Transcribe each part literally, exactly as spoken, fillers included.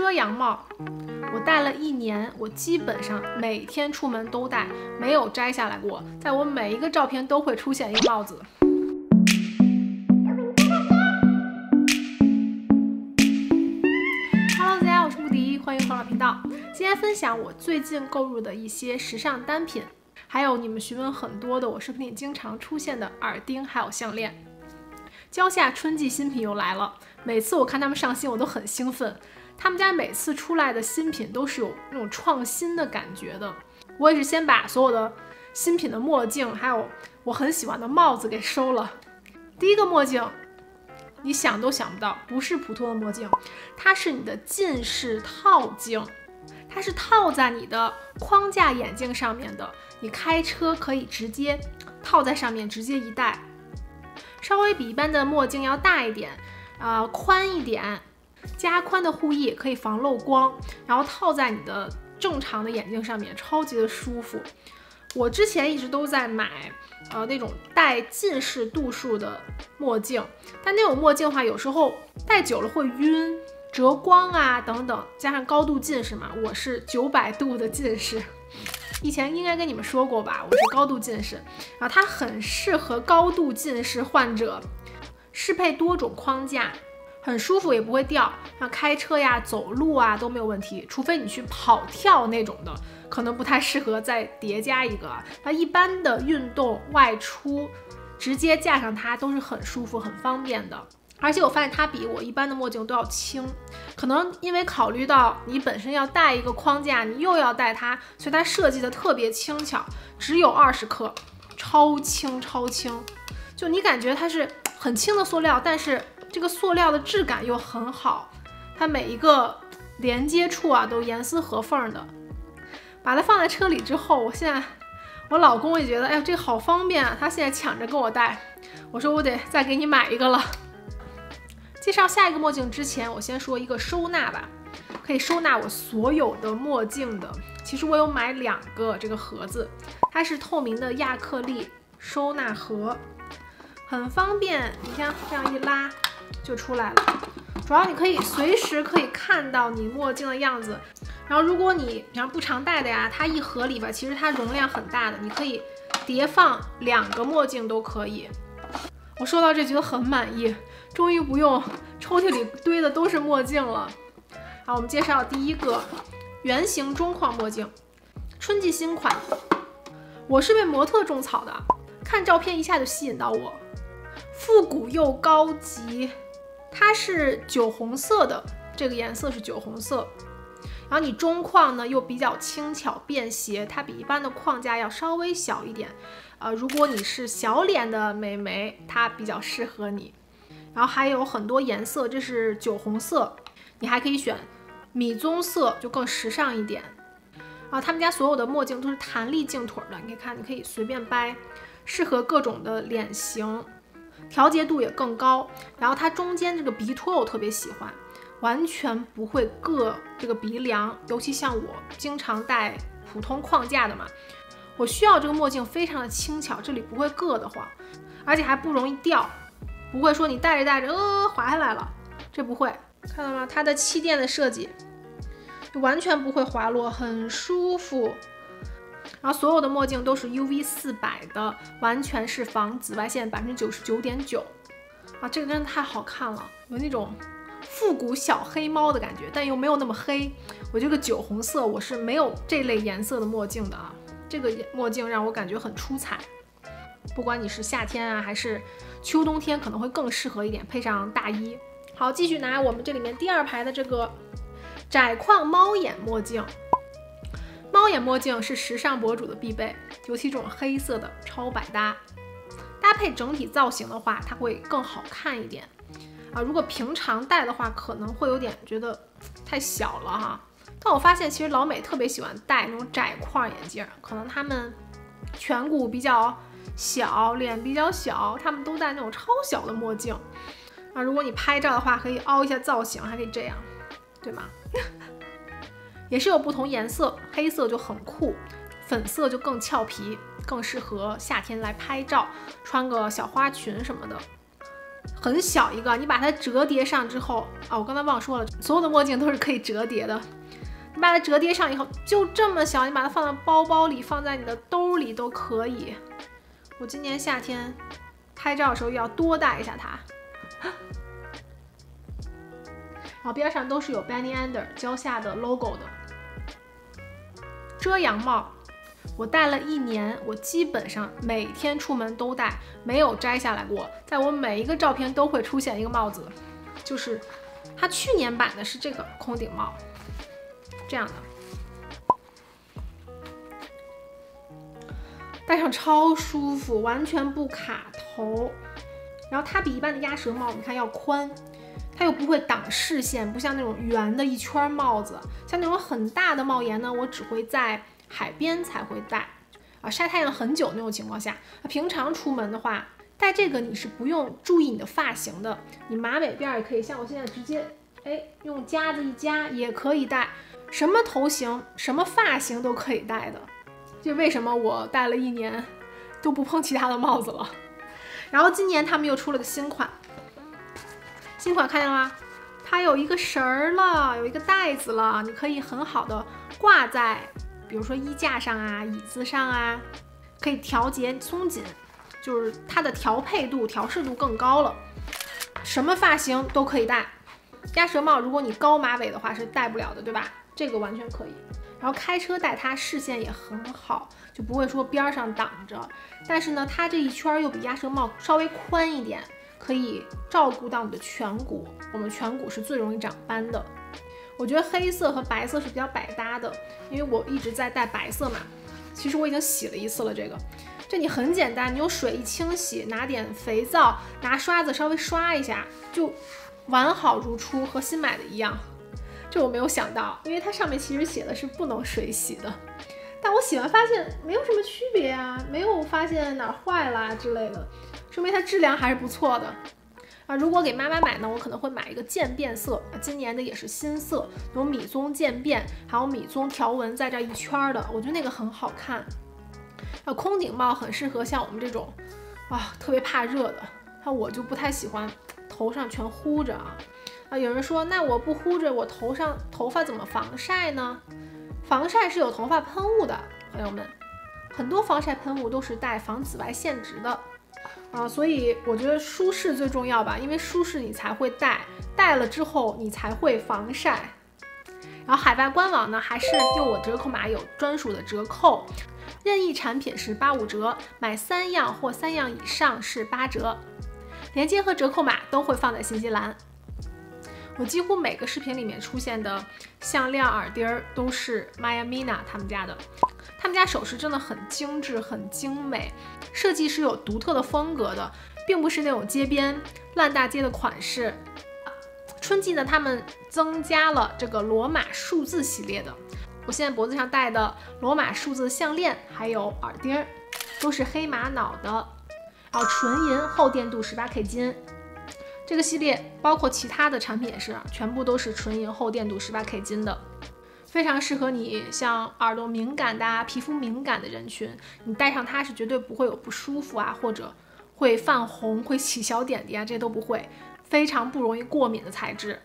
遮阳帽，我戴了一年，我基本上每天出门都戴，没有摘下来过。在我每一个照片都会出现一个帽子。 欢迎回到频道。今天分享我最近购入的一些时尚单品，还有你们询问很多的我视频里经常出现的耳钉还有项链。蕉下春季新品又来了，每次我看他们上新，我都很兴奋。他们家每次出来的新品都是有那种创新的感觉的。我也是先把所有的新品的墨镜，还有我很喜欢的帽子给收了。第一个墨镜。 你想都想不到，不是普通的墨镜，它是你的近视套镜，它是套在你的框架眼镜上面的。你开车可以直接套在上面，直接一戴，稍微比一般的墨镜要大一点，啊、呃，宽一点，加宽的护翼可以防漏光，然后套在你的正常的眼镜上面，超级的舒服。我之前一直都在买，呃，那种带近视度数的墨镜。 但那种墨镜的话，有时候戴久了会晕、折光啊等等，加上高度近视嘛，我是九百度的近视，以前应该跟你们说过吧，我是高度近视，然后它很适合高度近视患者，适配多种框架，很舒服也不会掉，像开车呀、走路啊都没有问题，除非你去跑跳那种的，可能不太适合再叠加一个。那一般的运动外出。 直接架上它都是很舒服、很方便的，而且我发现它比我一般的墨镜都要轻，可能因为考虑到你本身要戴一个框架，你又要戴它，所以它设计的特别轻巧，只有二十克，超轻超轻，就你感觉它是很轻的塑料，但是这个塑料的质感又很好，它每一个连接处啊都严丝合缝的。把它放在车里之后，我现在。 我老公也觉得，哎呦，这个好方便啊！他现在抢着跟我戴，我说我得再给你买一个了。介绍下一个墨镜之前，我先说一个收纳吧，可以收纳我所有的墨镜的。其实我有买两个这个盒子，它是透明的亚克力收纳盒，很方便。你看这样一拉就出来了，主要你可以随时可以看到你墨镜的样子。 然后，如果你平常不常戴的呀，它一盒里边其实它容量很大的，你可以叠放两个墨镜都可以。我收到这觉得很满意，终于不用抽屉里堆的都是墨镜了。好，我们介绍第一个圆形中框墨镜，春季新款。我是被模特种草的，看照片一下就吸引到我，复古又高级，它是酒红色的，这个颜色是酒红色。 然后你中框呢又比较轻巧便携，它比一般的框架要稍微小一点，呃，如果你是小脸的美眉，它比较适合你。然后还有很多颜色，这是酒红色，你还可以选米棕色，就更时尚一点。然后他们家所有的墨镜都是弹力镜腿的，你可以看，你可以随便掰，适合各种的脸型，调节度也更高。然后它中间这个鼻托我特别喜欢。 完全不会硌这个鼻梁，尤其像我经常戴普通框架的嘛，我需要这个墨镜非常的轻巧，这里不会硌得慌，而且还不容易掉，不会说你戴着戴着呃滑下来了，这不会，看到吗？它的气垫的设计完全不会滑落，很舒服。然后所有的墨镜都是 U V 四百 的，完全是防紫外线 百分之九十九点九 啊，这个真的太好看了，有那种。 复古小黑猫的感觉，但又没有那么黑。我这个酒红色，我是没有这类颜色的墨镜的啊。这个墨镜让我感觉很出彩，不管你是夏天啊，还是秋冬天，可能会更适合一点，配上大衣。好，继续拿我们这里面第二排的这个窄框猫眼墨镜。猫眼墨镜是时尚博主的必备，尤其这种黑色的超百搭，搭配整体造型的话，它会更好看一点。 啊，如果平常戴的话，可能会有点觉得太小了哈。但我发现其实老美特别喜欢戴那种窄框眼镜，可能他们颧骨比较小，脸比较小，他们都戴那种超小的墨镜。啊，如果你拍照的话，可以凹一下造型，还可以这样，对吗？也是有不同颜色，黑色就很酷，粉色就更俏皮，更适合夏天来拍照，穿个小花裙什么的。很小一个，你把它折叠上之后啊，我刚才忘说了，所有的墨镜都是可以折叠的。你把它折叠上以后，就这么小，你把它放到包包里，放在你的兜里都可以。我今年夏天拍照的时候要多带一下它。然后边上都是有 Beneunder 蕉下的 logo 的遮阳帽。 我戴了一年，我基本上每天出门都戴，没有摘下来过。在我每一个照片都会出现一个帽子，就是它去年版的是这个空顶帽，这样的，戴上超舒服，完全不卡头。然后它比一般的鸭舌帽，你看要宽，它又不会挡视线，不像那种圆的一圈帽子，像那种很大的帽檐呢，我只会在 海边才会戴啊，晒太阳很久那种情况下，平常出门的话，戴这个你是不用注意你的发型的，你马尾辫也可以，像我现在直接哎用夹子一夹也可以戴，什么头型、什么发型都可以戴的。这为什么我戴了一年都不碰其他的帽子了？然后今年他们又出了个新款，新款看见了吗？它有一个绳儿了，有一个带子了，你可以很好的挂在 比如说衣架上啊、椅子上啊，可以调节松紧，就是它的调配度、调试度更高了。什么发型都可以戴。鸭舌帽，如果你高马尾的话是戴不了的，对吧？这个完全可以。然后开车戴它视线也很好，就不会说边上挡着。但是呢，它这一圈又比鸭舌帽稍微宽一点，可以照顾到你的颧骨。我们颧骨是最容易长斑的。 我觉得黑色和白色是比较百搭的，因为我一直在戴白色嘛。其实我已经洗了一次了，这个，这你很简单，你用水一清洗，拿点肥皂，拿刷子稍微刷一下，就完好如初，和新买的一样。这我没有想到，因为它上面其实写的是不能水洗的，但我洗完发现没有什么区别啊，没有发现哪坏啦之类的，说明它质量还是不错的。 啊，如果给妈妈买呢，我可能会买一个渐变色，今年的也是新色，有米棕渐变，还有米棕条纹在这一圈的，我觉得那个很好看。啊，空顶帽很适合像我们这种，啊，特别怕热的。那我就不太喜欢头上全糊着啊。啊，有人说，那我不糊着，我头上头发怎么防晒呢？防晒是有头发喷雾的，朋友们，很多防晒喷雾都是带防紫外线值的。 啊，所以我觉得舒适最重要吧，因为舒适你才会戴，戴了之后你才会防晒。然后海外官网呢，还是用我折扣码有专属的折扣，任意产品是八五折，买三样或三样以上是八折。链接和折扣码都会放在信息栏。我几乎每个视频里面出现的项链、耳钉儿都是 MaiaMina 他们家的。 他们家首饰真的很精致，很精美，设计是有独特的风格的，并不是那种街边烂大街的款式。春季呢，他们增加了这个罗马数字系列的，我现在脖子上戴的罗马数字项链，还有耳钉，都是黑玛瑙的，然后纯银后电镀 十八K 金。这个系列包括其他的产品也是，全部都是纯银后电镀 十八K 金的。 非常适合你像耳朵敏感的啊、皮肤敏感的人群，你戴上它是绝对不会有不舒服啊，或者会泛红、会起小点点啊，这些都不会，非常不容易过敏的材质，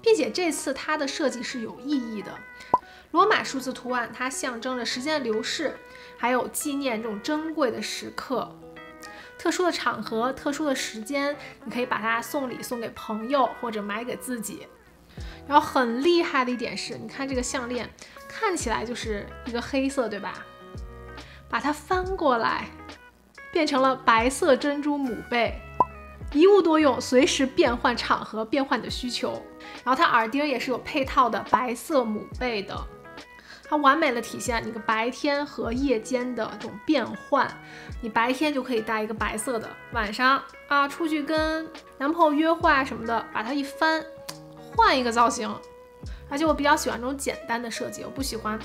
并且这次它的设计是有意义的。罗马数字图案它象征着时间的流逝，还有纪念这种珍贵的时刻、特殊的场合、特殊的时间，你可以把它送礼送给朋友或者买给自己。 然后很厉害的一点是，你看这个项链看起来就是一个黑色，对吧？把它翻过来，变成了白色珍珠母贝，一物多用，随时变换场合，变换你的需求。然后它耳钉也是有配套的白色母贝的，它完美的体现你的白天和夜间的这种变换。你白天就可以戴一个白色的，晚上啊出去跟男朋友约会啊什么的，把它一翻。 换一个造型，而且我比较喜欢这种简单的设计，我不喜欢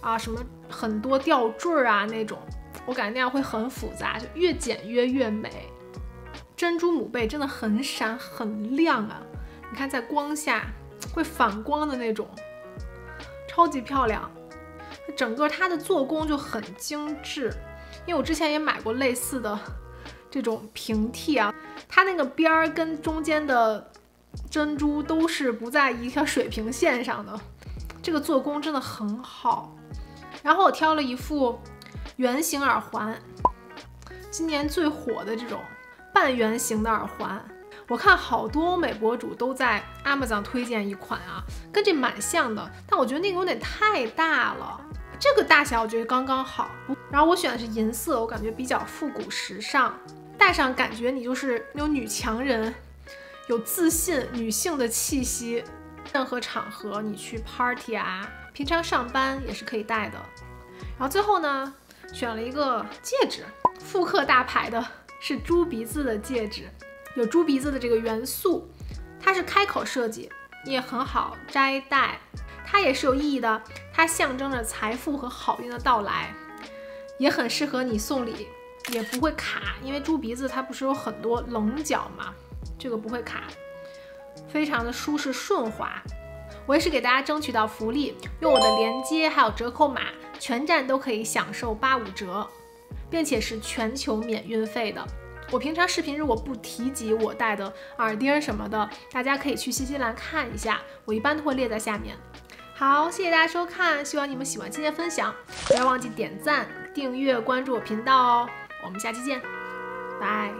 啊什么很多吊坠啊那种，我感觉那样会很复杂，就越简约越美。珍珠母贝真的很闪很亮啊，你看在光下会反光的那种，超级漂亮。整个它的做工就很精致，因为我之前也买过类似的这种平替啊，它那个边儿跟中间的珍珠都是不在一条水平线上的，这个做工真的很好。然后我挑了一副圆形耳环，今年最火的这种半圆形的耳环。 我看好多欧美博主都在 Amazon 推荐一款啊，跟这蛮像的，但我觉得那个有点太大了，这个大小我觉得刚刚好。然后我选的是银色，我感觉比较复古时尚，戴上感觉你就是那种女强人，有自信女性的气息。任何场合你去 party 啊，平常上班也是可以戴的。然后最后呢，选了一个戒指，复刻大牌的是猪鼻子的戒指。 有猪鼻子的这个元素，它是开口设计，也很好摘戴，它也是有意义的，它象征着财富和好运的到来，也很适合你送礼，也不会卡，因为猪鼻子它不是有很多棱角嘛，这个不会卡，非常的舒适顺滑。我也是给大家争取到福利，用我的链接还有折扣码，全站都可以享受八五折，并且是全球免运费的。 我平常视频如果不提及我戴的耳钉什么的，大家可以去新西兰看一下，我一般都会列在下面。好，谢谢大家收看，希望你们喜欢今天的分享，不要忘记点赞、订阅、关注我频道哦。我们下期见，拜。